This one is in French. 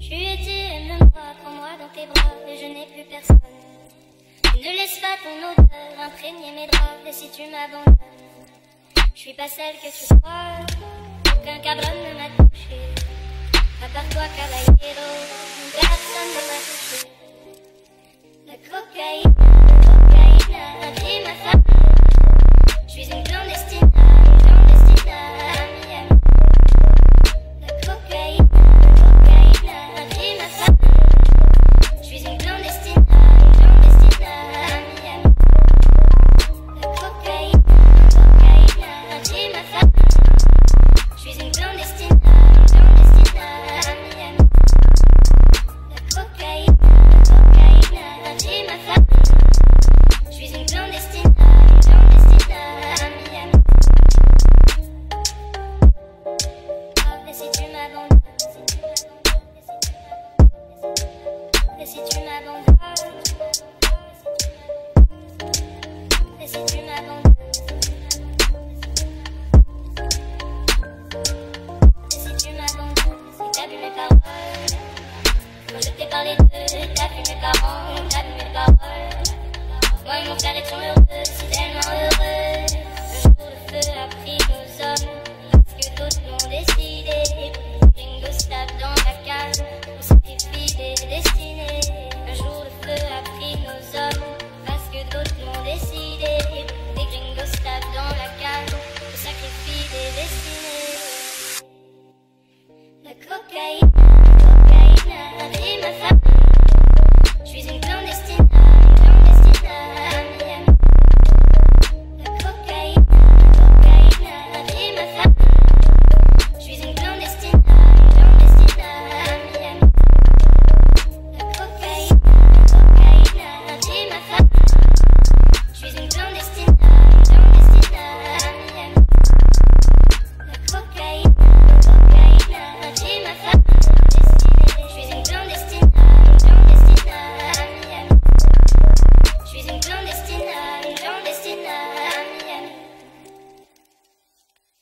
Je lui ai dit, et même pas, prends-moi dans tes bras, et je n'ai plus personne. Tu ne laisse pas ton odeur imprégner mes draps, et si tu m'abandonnes, je suis pas celle que tu crois. Aucun cabron ne m'a touché, à part toi, caballero, personne ne m'a touché. La cocaïne, a pris ma femme. Je suis une clandestine. Parler d'eux, t'as vu mes parents, t'as vu mes paroles. Moi et mon frère étions heureux, si tellement heureux. Un jour le feu a pris nos hommes, parce que d'autres l'ont décidé. Ringo tape dans la cage, on sacrifie des destinées. Un jour le feu a pris nos hommes, parce que d'autres l'ont décidé. Des gringos tapent dans la cage, on sacrifie des destinées. La cocaïne.